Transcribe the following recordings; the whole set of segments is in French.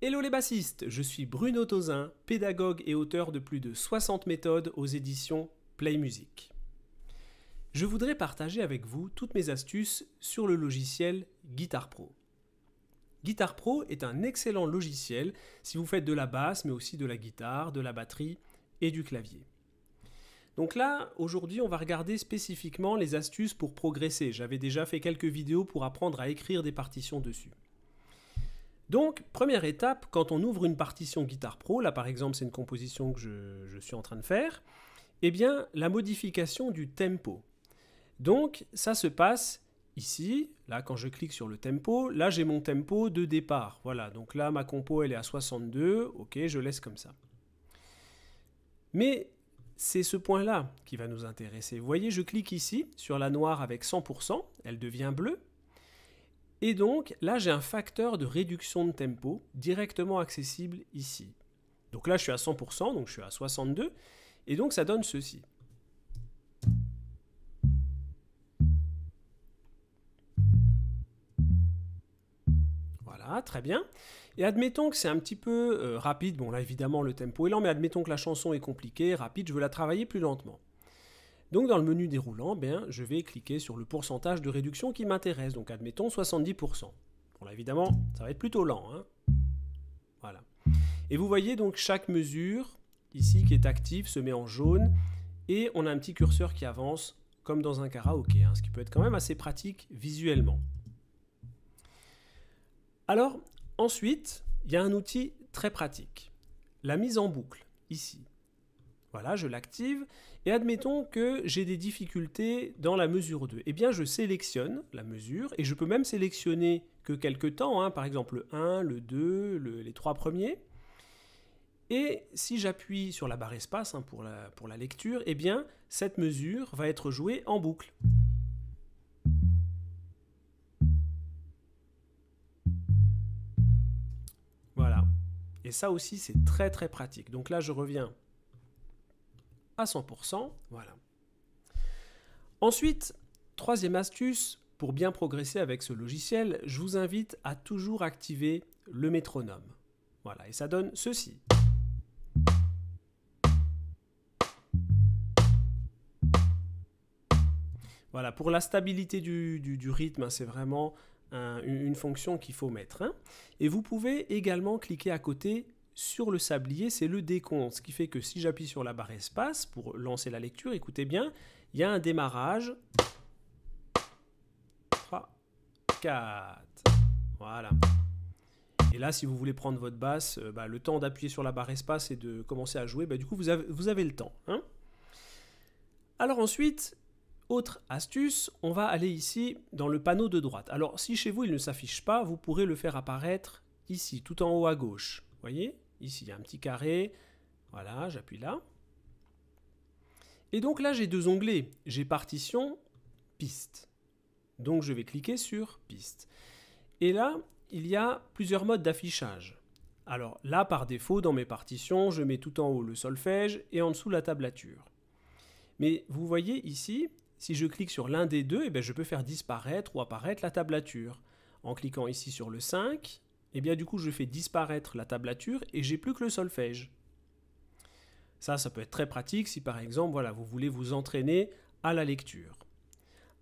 Hello les bassistes, je suis Bruno Tauzin, pédagogue et auteur de plus de 60 méthodes aux éditions Play Music. Je voudrais partager avec vous toutes mes astuces sur le logiciel Guitar Pro. Guitar Pro est un excellent logiciel si vous faites de la basse, mais aussi de la guitare, de la batterie et du clavier. Donc là, aujourd'hui, on va regarder spécifiquement les astuces pour progresser. J'avais déjà fait quelques vidéos pour apprendre à écrire des partitions dessus. Donc, première étape, quand on ouvre une partition Guitar Pro, là par exemple c'est une composition que je suis en train de faire, eh bien la modification du tempo. Donc ça se passe ici, là quand je clique sur le tempo, là j'ai mon tempo de départ. Voilà, donc là ma compo elle est à 62, ok, je laisse comme ça. Mais c'est ce point-là qui va nous intéresser. Vous voyez, je clique ici sur la noire avec 100%, elle devient bleue. Et donc, là, j'ai un facteur de réduction de tempo directement accessible ici. Donc là, je suis à 100%, donc je suis à 62. Et donc, ça donne ceci. Voilà, très bien. Et admettons que c'est un petit peu rapide. Bon, là, évidemment, le tempo est lent, mais admettons que la chanson est compliquée, rapide, je veux la travailler plus lentement. Donc dans le menu déroulant, bien, je vais cliquer sur le pourcentage de réduction qui m'intéresse. Donc admettons 70%. Bon là évidemment, ça va être plutôt lent, hein. Voilà. Et vous voyez donc chaque mesure ici qui est active se met en jaune et on a un petit curseur qui avance comme dans un karaoké, hein, ce qui peut être quand même assez pratique visuellement. Alors ensuite, il y a un outil très pratique, la mise en boucle ici. Voilà, je l'active et admettons que j'ai des difficultés dans la mesure 2. Eh bien, je sélectionne la mesure et je peux même sélectionner que quelques temps, hein, par exemple le 1, le 2, les 3 premiers. Et si j'appuie sur la barre espace hein, pour la lecture, eh bien, cette mesure va être jouée en boucle. Voilà. Et ça aussi, c'est très très pratique. Donc là, je reviens à 100%, voilà. Ensuite, troisième astuce, pour bien progresser avec ce logiciel, je vous invite à toujours activer le métronome. Voilà, et ça donne ceci. Voilà, pour la stabilité du rythme, hein, c'est vraiment une fonction qu'il faut mettre. Hein. Et vous pouvez également cliquer à côté sur le sablier, c'est le décompte, ce qui fait que si j'appuie sur la barre espace pour lancer la lecture, écoutez bien, il y a un démarrage. 3, 4, voilà. Et là, si vous voulez prendre votre basse, le temps d'appuyer sur la barre espace et de commencer à jouer, du coup, vous avez le temps. Hein. Alors ensuite, autre astuce, on va aller ici dans le panneau de droite. Alors, si chez vous, il ne s'affiche pas, vous pourrez le faire apparaître ici, tout en haut à gauche. Vous voyez ? Ici, il y a un petit carré. Voilà, j'appuie là. Et donc là, j'ai deux onglets. J'ai partition, piste. Donc, je vais cliquer sur piste. Et là, il y a plusieurs modes d'affichage. Alors là, par défaut, dans mes partitions, je mets tout en haut le solfège et en dessous la tablature. Mais vous voyez ici, si je clique sur l'un des deux, eh bien, je peux faire disparaître ou apparaître la tablature. En cliquant ici sur le 5... Et eh bien du coup je fais disparaître la tablature et j'ai plus que le solfège. Ça peut être très pratique si par exemple voilà, vous voulez vous entraîner à la lecture.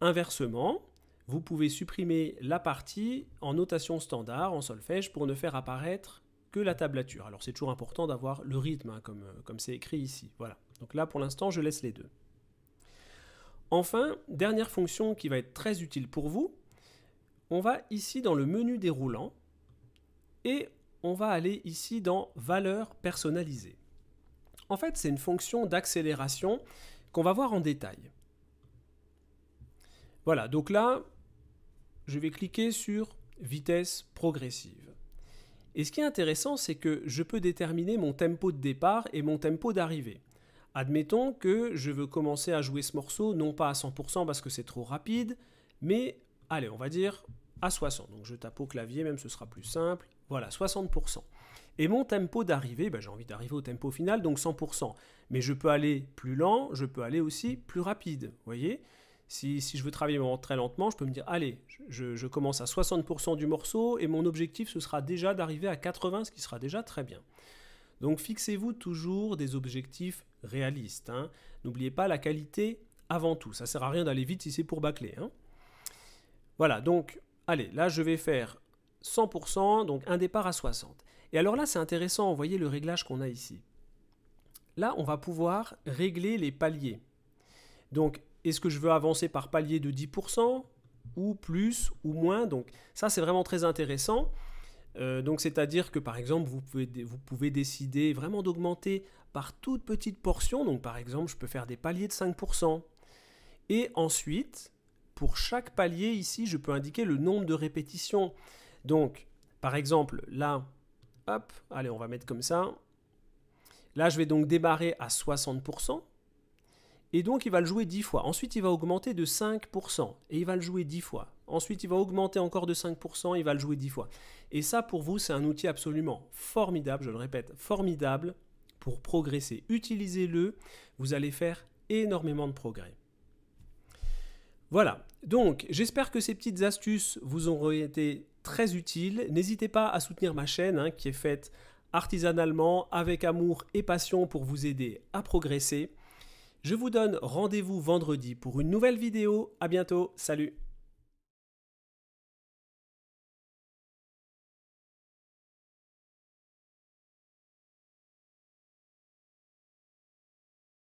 Inversement, vous pouvez supprimer la partie en notation standard, en solfège, pour ne faire apparaître que la tablature. Alors c'est toujours important d'avoir le rythme hein, comme c'est écrit ici. Voilà. Donc là pour l'instant je laisse les deux. Enfin, dernière fonction qui va être très utile pour vous, on va ici dans le menu déroulant. Et on va aller ici dans « Valeurs personnalisées ». En fait, c'est une fonction d'accélération qu'on va voir en détail. Voilà, donc là, je vais cliquer sur « Vitesse progressive ». Et ce qui est intéressant, c'est que je peux déterminer mon tempo de départ et mon tempo d'arrivée. Admettons que je veux commencer à jouer ce morceau, non pas à 100% parce que c'est trop rapide, mais allez, on va dire à 60. Donc je tape au clavier, même ce sera plus simple. Voilà, 60%. Et mon tempo d'arrivée, j'ai envie d'arriver au tempo final, donc 100%. Mais je peux aller plus lent, je peux aller aussi plus rapide, vous voyez. Si je veux travailler vraiment très lentement, je peux me dire, allez, je commence à 60% du morceau et mon objectif, ce sera déjà d'arriver à 80%, ce qui sera déjà très bien. Donc fixez-vous toujours des objectifs réalistes, hein. N'oubliez pas la qualité avant tout. Ça ne sert à rien d'aller vite si c'est pour bâcler, hein. Voilà, donc, allez, là, je vais faire 100%, donc un départ à 60%. Et alors là, c'est intéressant, vous voyez le réglage qu'on a ici. Là, on va pouvoir régler les paliers. Donc, est-ce que je veux avancer par palier de 10% ou plus ou moins? Donc ça, c'est vraiment très intéressant. Donc c'est-à-dire que par exemple, vous pouvez décider vraiment d'augmenter par toute petite portion. Donc par exemple, je peux faire des paliers de 5%. Et ensuite, pour chaque palier ici, je peux indiquer le nombre de répétitions. Donc par exemple, là, hop, allez, on va mettre comme ça. Là, je vais donc démarrer à 60%. Et donc, il va le jouer 10 fois. Ensuite, il va augmenter de 5% et il va le jouer 10 fois. Ensuite, il va augmenter encore de 5%, il va le jouer 10 fois. Et ça, pour vous, c'est un outil absolument formidable, je le répète, formidable pour progresser. Utilisez-le, vous allez faire énormément de progrès. Voilà, donc j'espère que ces petites astuces vous auront été très utiles. N'hésitez pas à soutenir ma chaîne, hein, qui est faite artisanalement, avec amour et passion pour vous aider à progresser. Je vous donne rendez-vous vendredi pour une nouvelle vidéo. À bientôt, salut!